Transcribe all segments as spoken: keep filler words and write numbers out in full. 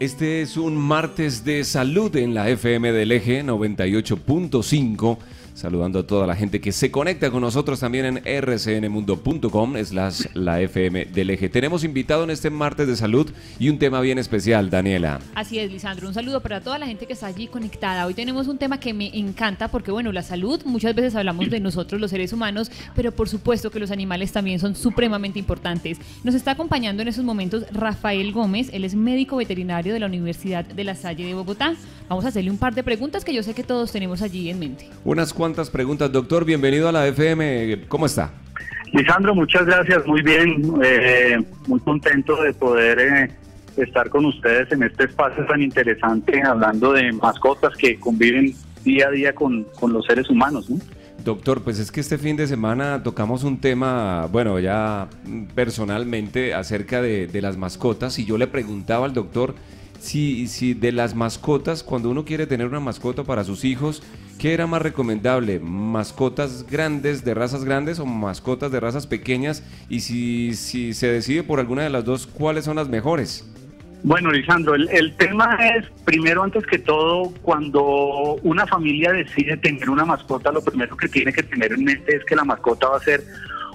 Este es un martes de salud en la F M del Eje noventa y ocho punto cinco. Saludando a toda la gente que se conecta con nosotros también en r c n mundo punto com, es la F M del Eje. Tenemos invitado en este martes de salud y un tema bien especial, Daniela. Así es, Lisandro. Un saludo para toda la gente que está allí conectada. Hoy tenemos un tema que me encanta porque, bueno, la salud, muchas veces hablamos de nosotros los seres humanos, pero por supuesto que los animales también son supremamente importantes. Nos está acompañando en estos momentos Rafael Gómez. Él es médico veterinario de la Universidad de La Salle de Bogotá. Vamos a hacerle un par de preguntas que yo sé que todos tenemos allí en mente. Unas cuantas ¿Cuántas preguntas, doctor? Bienvenido a la F M. ¿Cómo está? Lisandro, muchas gracias. Muy bien. Eh, muy contento de poder eh, estar con ustedes en este espacio tan interesante, hablando de mascotas que conviven día a día con, con los seres humanos, ¿no? Doctor, pues es que este fin de semana tocamos un tema, bueno, ya personalmente, acerca de, de las mascotas, y yo le preguntaba al doctor si, si de las mascotas, cuando uno quiere tener una mascota para sus hijos, ¿qué era más recomendable? ¿Mascotas grandes, de razas grandes, o mascotas de razas pequeñas? Y si, si se decide por alguna de las dos, ¿cuáles son las mejores? Bueno, Lisandro, el, el tema es, primero, antes que todo, cuando una familia decide tener una mascota, lo primero que tiene que tener en mente es que la mascota va a ser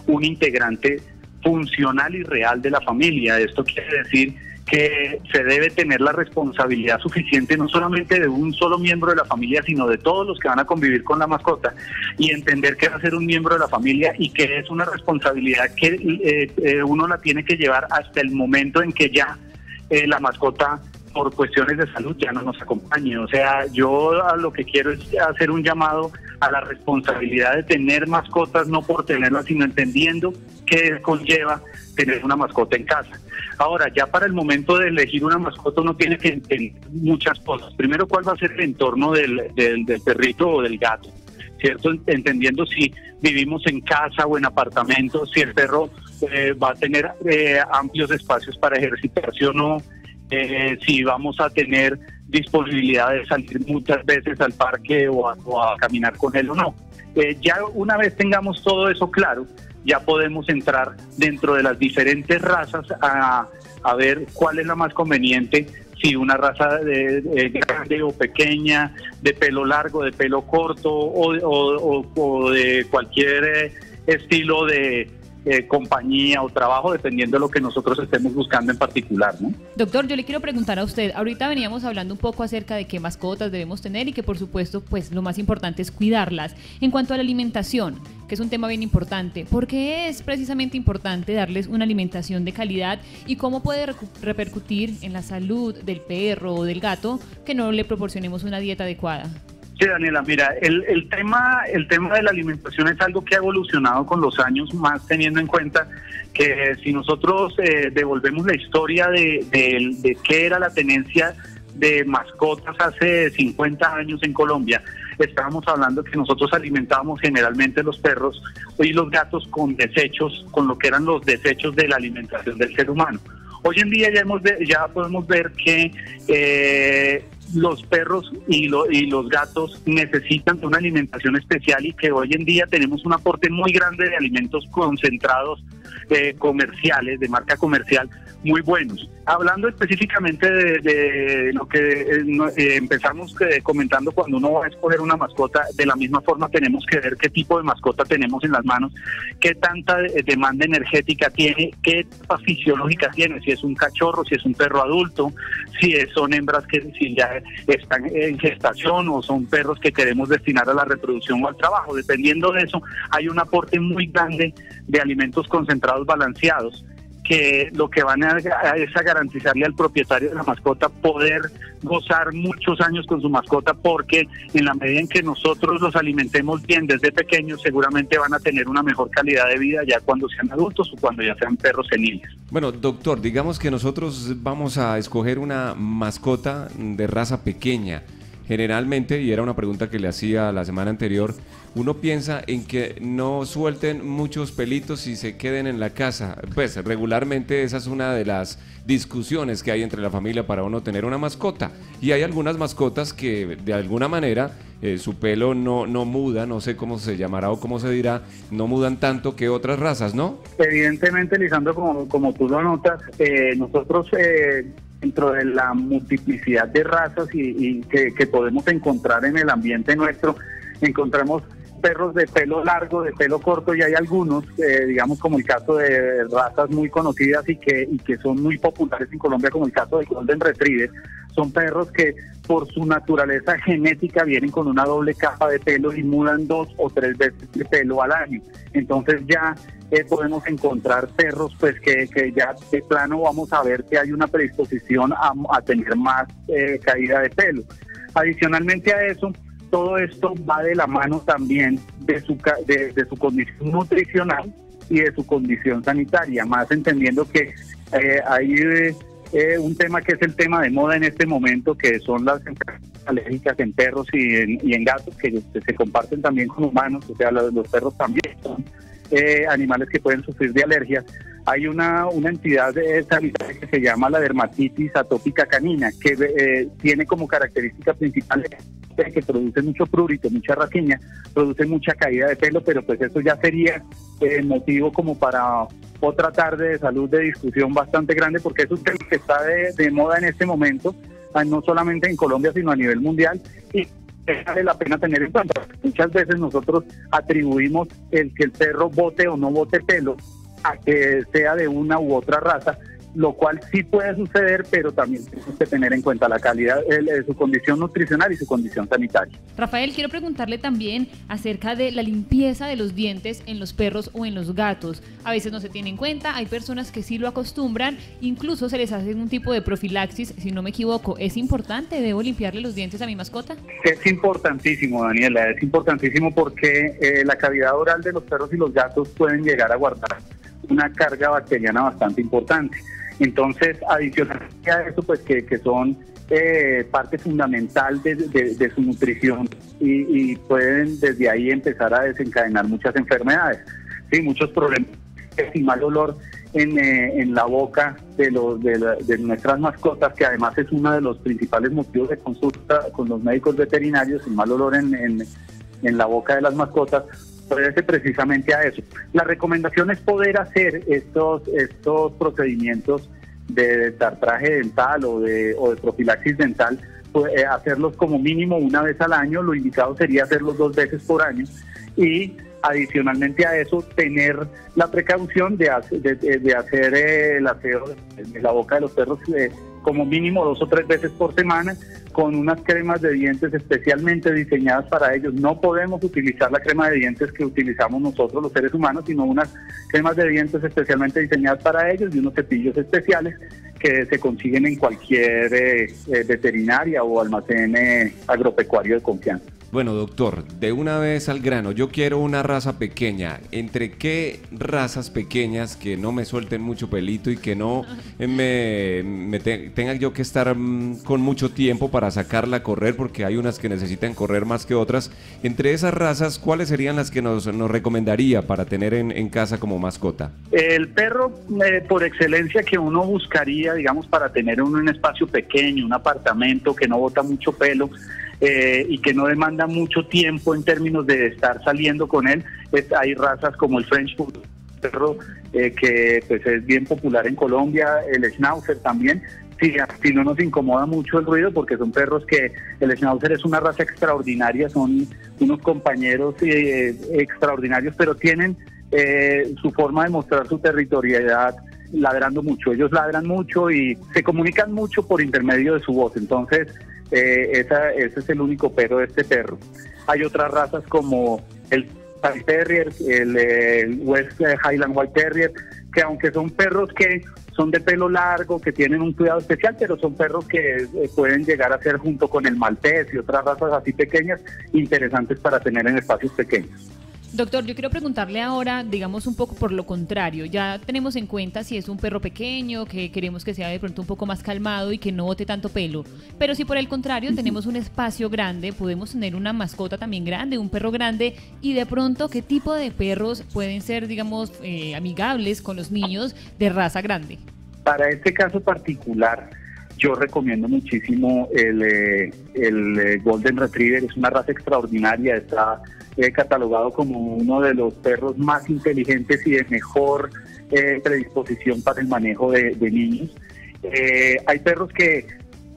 un integrante funcional y real de la familia. Esto quiere decir que se debe tener la responsabilidad suficiente no solamente de un solo miembro de la familia, sino de todos los que van a convivir con la mascota, y entender que va a ser un miembro de la familia y que es una responsabilidad que eh, eh, uno la tiene que llevar hasta el momento en que ya eh, la mascota, por cuestiones de salud, ya no nos acompañe. O sea, yo a lo que quiero es hacer un llamado a la responsabilidad de tener mascotas, no por tenerlas, sino entendiendo qué conlleva tener una mascota en casa. Ahora, ya para el momento de elegir una mascota, uno tiene que entender muchas cosas. Primero, cuál va a ser el entorno del, del, del perrito o del gato, ¿cierto? Entendiendo si vivimos en casa o en apartamentos, si el perro eh, va a tener eh, amplios espacios para ejercitarse o no, eh, si vamos a tener disponibilidad de salir muchas veces al parque o a, o a caminar con él o no. Eh, ya una vez tengamos todo eso claro, ya podemos entrar dentro de las diferentes razas a, a ver cuál es la más conveniente, si una raza de, de grande o pequeña, de pelo largo, de pelo corto, o, o, o, o de cualquier estilo de eh, compañía o trabajo, dependiendo de lo que nosotros estemos buscando en particular, ¿no? Doctor, yo le quiero preguntar a usted, ahorita veníamos hablando un poco acerca de qué mascotas debemos tener y que, por supuesto, pues lo más importante es cuidarlas. En cuanto a la alimentación, que es un tema bien importante, ¿por qué es precisamente importante darles una alimentación de calidad y cómo puede repercutir en la salud del perro o del gato que no le proporcionemos una dieta adecuada? Sí, Daniela, mira, el, el, tema, el tema de la alimentación es algo que ha evolucionado con los años, más teniendo en cuenta que si nosotros eh, devolvemos la historia de, de, de qué era la tenencia de mascotas hace cincuenta años en Colombia, estábamos hablando que nosotros alimentábamos generalmente los perros y los gatos con desechos, con lo que eran los desechos de la alimentación del ser humano. Hoy en día ya, hemos de, ya podemos ver que eh, los perros y, lo, y los gatos necesitan una alimentación especial, y que hoy en día tenemos un aporte muy grande de alimentos concentrados eh, comerciales, de marca comercial, muy buenos. Hablando específicamente de, de lo que eh, empezamos que, comentando, cuando uno va a escoger una mascota, de la misma forma tenemos que ver qué tipo de mascota tenemos en las manos, qué tanta de, demanda energética tiene, qué etapa fisiológica tiene, si es un cachorro, si es un perro adulto, si es, son hembras que si ya están en gestación, o son perros que queremos destinar a la reproducción o al trabajo. Dependiendo de eso, hay un aporte muy grande de alimentos concentrados balanceados, que lo que van a es a garantizarle al propietario de la mascota poder gozar muchos años con su mascota, porque en la medida en que nosotros los alimentemos bien desde pequeños, seguramente van a tener una mejor calidad de vida ya cuando sean adultos o cuando ya sean perros seniles. Bueno, doctor, digamos que nosotros vamos a escoger una mascota de raza pequeña. Generalmente, y era una pregunta que le hacía la semana anterior, uno piensa en que no suelten muchos pelitos y se queden en la casa. Pues regularmente esa es una de las discusiones que hay entre la familia para uno tener una mascota. Y hay algunas mascotas que de alguna manera eh, su pelo no, no muda, no sé cómo se llamará o cómo se dirá, no mudan tanto que otras razas, ¿no? Evidentemente, Lisandro, como, como tú lo notas, eh, nosotros... Eh... dentro de la multiplicidad de razas y, y que, que podemos encontrar en el ambiente nuestro, encontramos perros de pelo largo, de pelo corto, y hay algunos, eh, digamos como el caso de razas muy conocidas y que, y que son muy populares en Colombia, como el caso del Golden Retriever. Son perros que por su naturaleza genética vienen con una doble capa de pelo y mudan dos o tres veces de pelo al año. Entonces ya eh, podemos encontrar perros pues que, que ya de plano vamos a ver que hay una predisposición a, a tener más eh, caída de pelo. Adicionalmente a eso, todo esto va de la mano también de su, de, de su condición nutricional y de su condición sanitaria, más entendiendo que eh, hay eh, un tema que es el tema de moda en este momento, que son las enfermedades alérgicas en perros y en, y en gatos, que se comparten también con humanos. O sea, los, los perros también son eh, animales que pueden sufrir de alergias. Hay una, una entidad sanitaria que se llama la dermatitis atópica canina, que eh, tiene como característica principal que produce mucho prurito, mucha raquiña, produce mucha caída de pelo, pero pues eso ya sería eh, motivo como para otra tarde de salud de discusión bastante grande, porque es un tema que está de, de moda en este momento, no solamente en Colombia, sino a nivel mundial, y vale la pena tener en cuenta. Muchas veces nosotros atribuimos el que el perro bote o no bote pelo a que sea de una u otra raza, lo cual sí puede suceder, pero también tenemos que tener en cuenta la calidad, el, su condición nutricional y su condición sanitaria. Rafael, quiero preguntarle también acerca de la limpieza de los dientes en los perros o en los gatos. A veces no se tiene en cuenta, hay personas que sí lo acostumbran, incluso se les hace un tipo de profilaxis, si no me equivoco. ¿Es importante? ¿Debo limpiarle los dientes a mi mascota? Es importantísimo, Daniela, es importantísimo porque eh, la cavidad oral de los perros y los gatos pueden llegar a guardar una carga bacteriana bastante importante. Entonces, adicionalmente a eso, pues que, que son eh, parte fundamental de, de, de su nutrición y, y pueden desde ahí empezar a desencadenar muchas enfermedades, sí, muchos problemas y mal olor en, eh, en la boca de, los, de, la, de nuestras mascotas, que además es uno de los principales motivos de consulta con los médicos veterinarios. El mal olor en, en, en la boca de las mascotas parece precisamente a eso. La recomendación es poder hacer estos, estos procedimientos de tartraje dental o de, o de profilaxis dental, pues, eh, hacerlos como mínimo una vez al año. Lo indicado sería hacerlos dos veces por año, y adicionalmente a eso tener la precaución de, hace, de, de hacer el aseo de la boca de los perros eh, como mínimo dos o tres veces por semana, con unas cremas de dientes especialmente diseñadas para ellos. No podemos utilizar la crema de dientes que utilizamos nosotros los seres humanos, sino unas cremas de dientes especialmente diseñadas para ellos y unos cepillos especiales que se consiguen en cualquier eh, eh, veterinaria o almacén eh, agropecuario de confianza. Bueno, doctor, de una vez al grano, yo quiero una raza pequeña. ¿Entre qué razas pequeñas que no me suelten mucho pelito y que no me, me te, tenga yo que estar mmm, con mucho tiempo para sacarla a correr, porque hay unas que necesitan correr más que otras? Entre esas razas, ¿cuáles serían las que nos, nos recomendaría para tener en, en casa como mascota? El perro eh, por excelencia que uno buscaría, digamos, para tener un, un espacio pequeño, un apartamento que no bota mucho pelo, Eh, y que no demanda mucho tiempo en términos de estar saliendo con él, es, hay razas como el French Bulldog, perro eh, que pues, es bien popular en Colombia, el Schnauzer también. Si, si no nos incomoda mucho el ruido, porque son perros que, el Schnauzer es una raza extraordinaria, son unos compañeros eh, extraordinarios, pero tienen eh, su forma de mostrar su territorialidad ladrando mucho. Ellos ladran mucho y se comunican mucho por intermedio de su voz. Entonces Eh, esa, ese es el único pero de este perro. Hay otras razas como el Pan Terrier, el, el West Highland White Terrier, que aunque son perros que son de pelo largo, que tienen un cuidado especial, pero son perros que pueden llegar a ser, junto con el Maltés y otras razas así pequeñas, interesantes para tener en espacios pequeños. Doctor, yo quiero preguntarle ahora, digamos, un poco por lo contrario. Ya tenemos en cuenta si es un perro pequeño, que queremos que sea de pronto un poco más calmado y que no bote tanto pelo. Pero si por el contrario tenemos un espacio grande, podemos tener una mascota también grande, un perro grande, y de pronto, ¿qué tipo de perros pueden ser, digamos, eh, amigables con los niños de raza grande? Para este caso particular, yo recomiendo muchísimo el, eh, el eh, Golden Retriever. Es una raza extraordinaria, está eh, catalogado como uno de los perros más inteligentes y de mejor eh, predisposición para el manejo de, de niños. Eh, hay perros que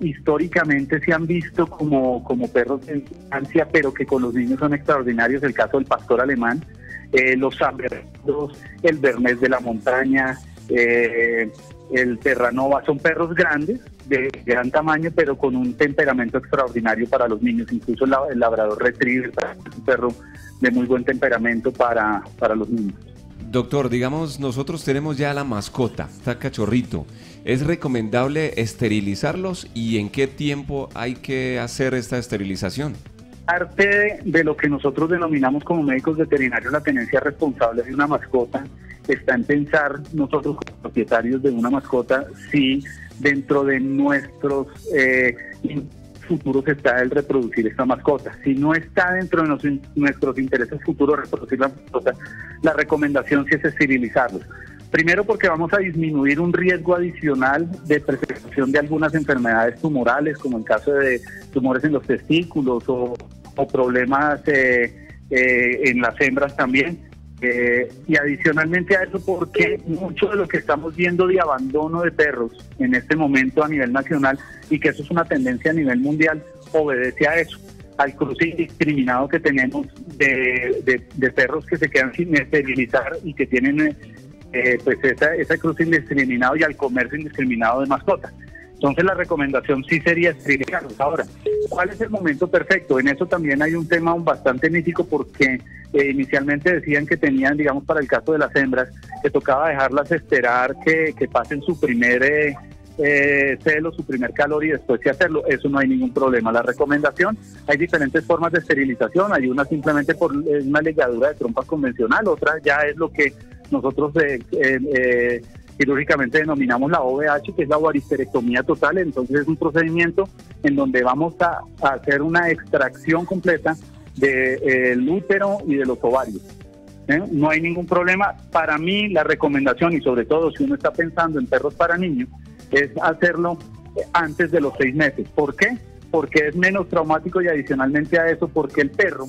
históricamente se han visto como, como perros de infancia, pero que con los niños son extraordinarios. El caso del pastor alemán, eh, los San Bernardo, el Bernés de la montaña, eh, el Terranova, son perros grandes, de gran tamaño, pero con un temperamento extraordinario para los niños. Incluso el Labrador Retriever es un perro de muy buen temperamento para, para los niños. Doctor, digamos, nosotros tenemos ya la mascota, está cachorrito. ¿Es recomendable esterilizarlos y en qué tiempo hay que hacer esta esterilización? Parte de lo que nosotros denominamos como médicos veterinarios la tenencia responsable de una mascota está en pensar nosotros como propietarios de una mascota si dentro de nuestros eh, futuros está el reproducir esta mascota. Si no está dentro de nos, nuestros intereses futuros reproducir la mascota, la recomendación sí es esterilizarlos. Primero porque vamos a disminuir un riesgo adicional de presentación de algunas enfermedades tumorales, como el caso de tumores en los testículos o, o problemas eh, eh, en las hembras también. Eh, y adicionalmente a eso, porque mucho de lo que estamos viendo de abandono de perros en este momento a nivel nacional, y que eso es una tendencia a nivel mundial, obedece a eso, al cruce indiscriminado que tenemos de, de, de perros que se quedan sin esterilizar y que tienen eh, pues esa, ese cruce indiscriminado, y al comercio indiscriminado de mascotas. Entonces la recomendación sí sería esterilizarlos. Ahora, ¿cuál es el momento perfecto? En eso también hay un tema bastante mítico, porque eh, inicialmente decían que tenían, digamos, para el caso de las hembras, que tocaba dejarlas esperar que, que pasen su primer eh, eh, celo, su primer calor, y después sí hacerlo. Eso no hay ningún problema. La recomendación, hay diferentes formas de esterilización. Hay una simplemente por una ligadura de trompas convencional, otra ya es lo que nosotros... Eh, eh, eh, quirúrgicamente denominamos la O V H, que es la ovaristerectomía total. Entonces es un procedimiento en donde vamos a, a hacer una extracción completa del útero y de los ovarios. ¿Eh? No hay ningún problema. Para mí la recomendación, y sobre todo si uno está pensando en perros para niños, es hacerlo antes de los seis meses. ¿Por qué? Porque es menos traumático, y adicionalmente a eso, porque el perro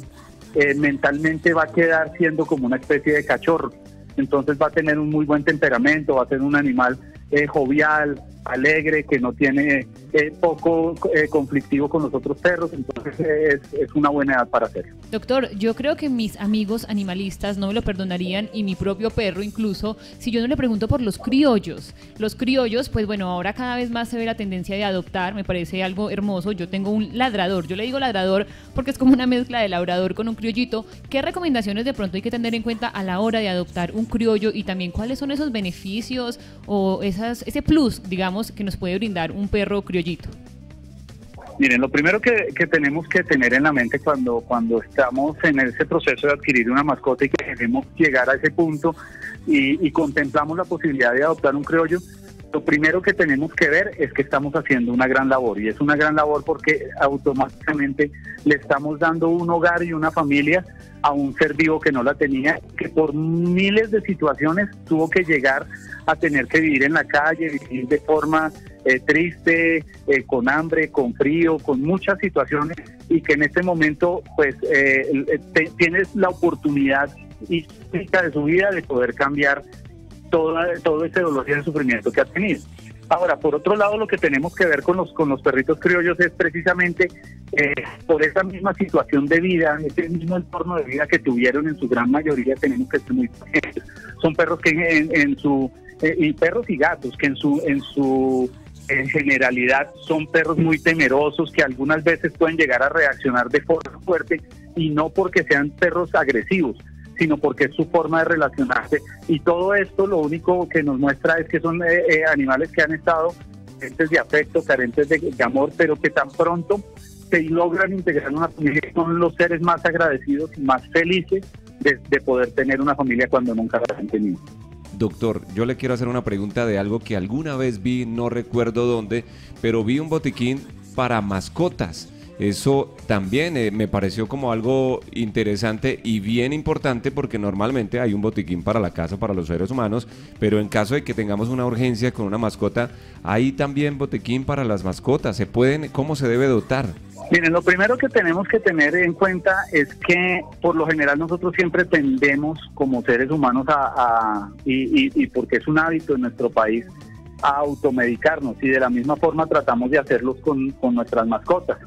eh, mentalmente va a quedar siendo como una especie de cachorro. Entonces va a tener un muy buen temperamento, va a ser un animal eh, jovial, alegre, que no tiene eh, poco eh, conflictivo con los otros perros. Entonces eh, es, es una buena edad para hacerlo. Doctor, yo creo que mis amigos animalistas no me lo perdonarían, y mi propio perro incluso, si yo no le pregunto por los criollos. Los criollos, pues bueno, ahora cada vez más se ve la tendencia de adoptar, me parece algo hermoso. Yo tengo un ladrador, yo le digo ladrador porque es como una mezcla de labrador con un criollito. ¿Qué recomendaciones de pronto hay que tener en cuenta a la hora de adoptar un criollo, y también cuáles son esos beneficios o esas, ese plus, digamos, que nos puede brindar un perro criollito? Miren, lo primero que, que tenemos que tener en la mente cuando, cuando estamos en ese proceso de adquirir una mascota y que queremos llegar a ese punto y, y contemplamos la posibilidad de adoptar un criollo, lo primero que tenemos que ver es que estamos haciendo una gran labor, y es una gran labor porque automáticamente le estamos dando un hogar y una familia a un ser vivo que no la tenía, que por miles de situaciones tuvo que llegar a tener que vivir en la calle, vivir de forma eh, triste, eh, con hambre, con frío, con muchas situaciones, y que en este momento pues eh, te, tienes la oportunidad histórica de su vida de poder cambiar toda, todo ese dolor y ese sufrimiento que ha tenido. Ahora, por otro lado, lo que tenemos que ver con los con los perritos criollos es precisamente eh, por esa misma situación de vida, ese mismo entorno de vida que tuvieron en su gran mayoría, tenemos que ser muy pacientes. Son perros que en, en su eh, y perros y gatos que en su en su en generalidad son perros muy temerosos, que algunas veces pueden llegar a reaccionar de forma fuerte, y no porque sean perros agresivos, sino porque es su forma de relacionarse. Y todo esto lo único que nos muestra es que son eh, animales que han estado carentes de afecto, carentes de, de amor, pero que tan pronto se logran integrar en una familia, son los seres más agradecidos y más felices de, de poder tener una familia cuando nunca la han tenido. Doctor, yo le quiero hacer una pregunta de algo que alguna vez vi, no recuerdo dónde, pero vi un botiquín para mascotas. Eso también eh, me pareció como algo interesante y bien importante, porque normalmente hay un botiquín para la casa, para los seres humanos, pero en caso de que tengamos una urgencia con una mascota, ¿hay también botiquín para las mascotas? ¿Se pueden, cómo se debe dotar? Miren, lo primero que tenemos que tener en cuenta es que por lo general nosotros siempre tendemos como seres humanos a, a y, y, y porque es un hábito en nuestro país, a automedicarnos, y de la misma forma tratamos de hacerlos con, con nuestras mascotas.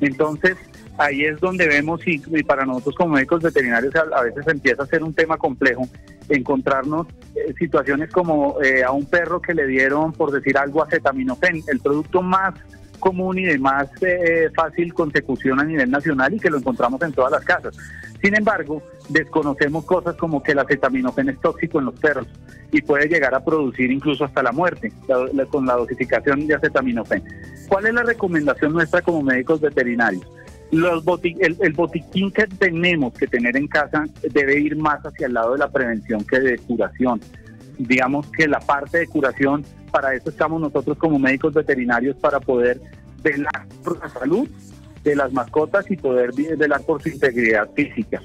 Entonces, ahí es donde vemos, y, y para nosotros como médicos veterinarios a, a veces empieza a ser un tema complejo encontrarnos eh, situaciones como eh, a un perro que le dieron, por decir algo, acetaminofén, el producto más común y de más eh, fácil consecución a nivel nacional y que lo encontramos en todas las casas. Sin embargo, desconocemos cosas como que el acetaminofén es tóxico en los perros y puede llegar a producir incluso hasta la muerte la, la, con la dosificación de acetaminofén. ¿Cuál es la recomendación nuestra como médicos veterinarios? Los boti, el, el botiquín que tenemos que tener en casa debe ir más hacia el lado de la prevención que de curación. Digamos que la parte de curación, para eso estamos nosotros como médicos veterinarios, para poder velar por la salud de las mascotas y poder velar por su integridad física.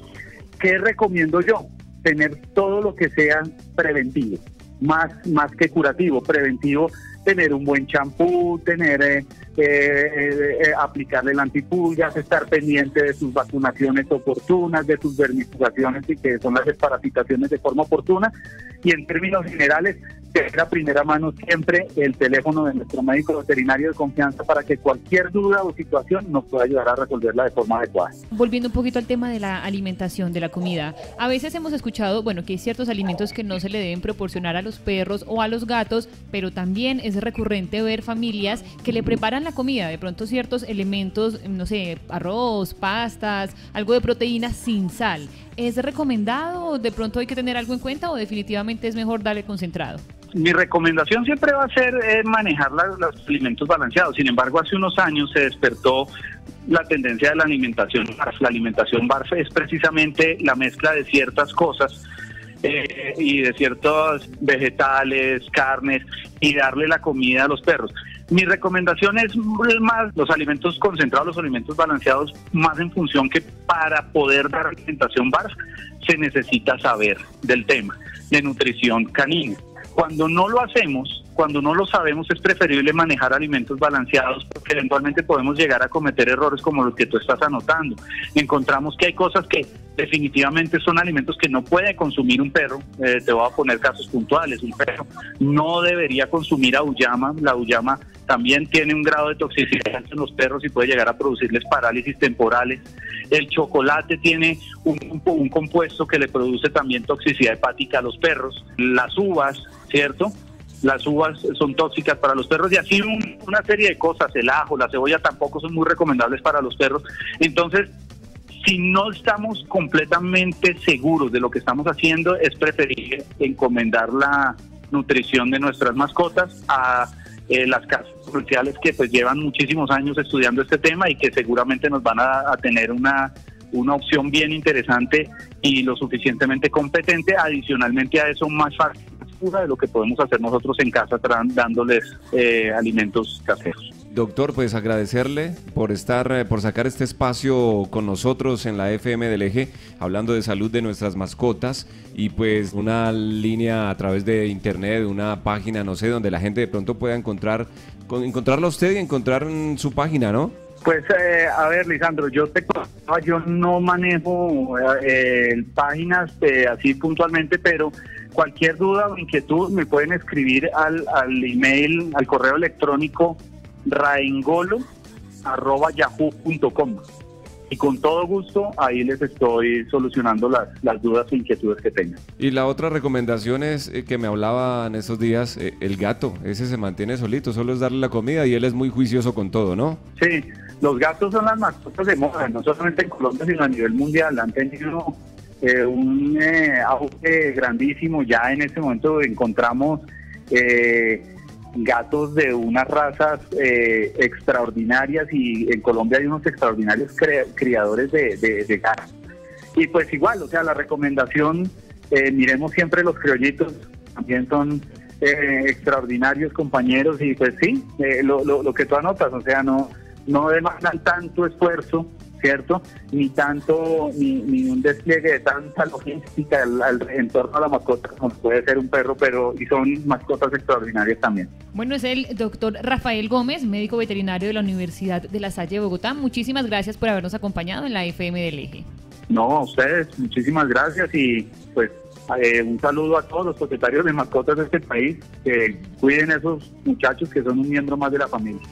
¿Qué recomiendo yo? Tener todo lo que sea preventivo, más, más que curativo. Preventivo, tener un buen champú, tener eh, eh, eh, aplicarle el antipulgas, estar pendiente de sus vacunaciones oportunas, de sus vermifugaciones, y que son las desparasitaciones, de forma oportuna. Y en términos generales, tener a primera mano siempre el teléfono de nuestro médico veterinario de confianza para que cualquier duda o situación nos pueda ayudar a resolverla de forma adecuada. Volviendo un poquito al tema de la alimentación, de la comida, a veces hemos escuchado, bueno, que hay ciertos alimentos que no se le deben proporcionar a los perros o a los gatos, pero también es recurrente ver familias que le preparan la comida, de pronto ciertos elementos, no sé, arroz, pastas, algo de proteína sin sal. ¿Es recomendado? ¿De pronto hay que tener algo en cuenta o definitivamente es mejor darle concentrado? Mi recomendación siempre va a ser eh, manejar la, los alimentos balanceados. Sin embargo, hace unos años se despertó la tendencia de la alimentación BARF. La alimentación BARF es precisamente la mezcla de ciertas cosas eh, y de ciertos vegetales, carnes, y darle la comida a los perros. Mi recomendación es más los alimentos concentrados, los alimentos balanceados, más en función que para poder dar alimentación BARF se necesita saber del tema de nutrición canina. Cuando no lo hacemos, cuando no lo sabemos, es preferible manejar alimentos balanceados, porque eventualmente podemos llegar a cometer errores como los que tú estás anotando. Encontramos que hay cosas que definitivamente son alimentos que no puede consumir un perro. Eh, te voy a poner casos puntuales. Un perro no debería consumir auyama. La auyama también tiene un grado de toxicidad en los perros y puede llegar a producirles parálisis temporales. El chocolate tiene un, un, un compuesto que le produce también toxicidad hepática a los perros. Las uvas, ¿cierto? Las uvas son tóxicas para los perros, y así un, una serie de cosas. El ajo, la cebolla tampoco son muy recomendables para los perros. Entonces, si no estamos completamente seguros de lo que estamos haciendo, es preferible encomendar la nutrición de nuestras mascotas a eh, las casas comerciales que pues llevan muchísimos años estudiando este tema y que seguramente nos van a, a tener una... una opción bien interesante y lo suficientemente competente. Adicionalmente a eso, más fácil de lo que podemos hacer nosotros en casa dándoles eh, alimentos caseros. Doctor, pues agradecerle por estar, por sacar este espacio con nosotros en la F M del Eje, hablando de salud de nuestras mascotas, y pues una línea a través de internet, una página, no sé, donde la gente de pronto pueda encontrar, encontrarla a usted y encontrar su página, ¿no? Pues, eh, a ver, Lisandro, yo te yo no manejo eh, páginas eh, así puntualmente, pero cualquier duda o inquietud me pueden escribir al, al email, al correo electrónico raingolo arroba yahoo punto com, y con todo gusto ahí les estoy solucionando las, las dudas o inquietudes que tengan. Y la otra recomendación es eh, que me hablaban estos días, eh, el gato, ese se mantiene solito, solo es darle la comida y él es muy juicioso con todo, ¿no? Sí. Los gatos son las mascotas de moda, no solamente en Colombia, sino a nivel mundial. Han tenido eh, un eh, auge grandísimo. Ya en este momento encontramos eh, gatos de unas razas eh, extraordinarias, y en Colombia hay unos extraordinarios criadores de, de, de gatos. Y pues igual, o sea, la recomendación, eh, miremos siempre los criollitos, también son... Eh, extraordinarios compañeros, y pues sí, eh, lo, lo, lo que tú anotas, o sea, no... no demandan tanto esfuerzo, ¿cierto? Ni tanto, ni, ni un despliegue de tanta logística al, al, en torno a la mascota, como puede ser un perro, pero y son mascotas extraordinarias también. Bueno, es el doctor Rafael Gómez, médico veterinario de la Universidad de La Salle de Bogotá. Muchísimas gracias por habernos acompañado en la F M del Eje. No, a ustedes, muchísimas gracias, y pues Eh, un saludo a todos los propietarios de mascotas de este país, que cuiden a esos muchachos que son un miembro más de la familia.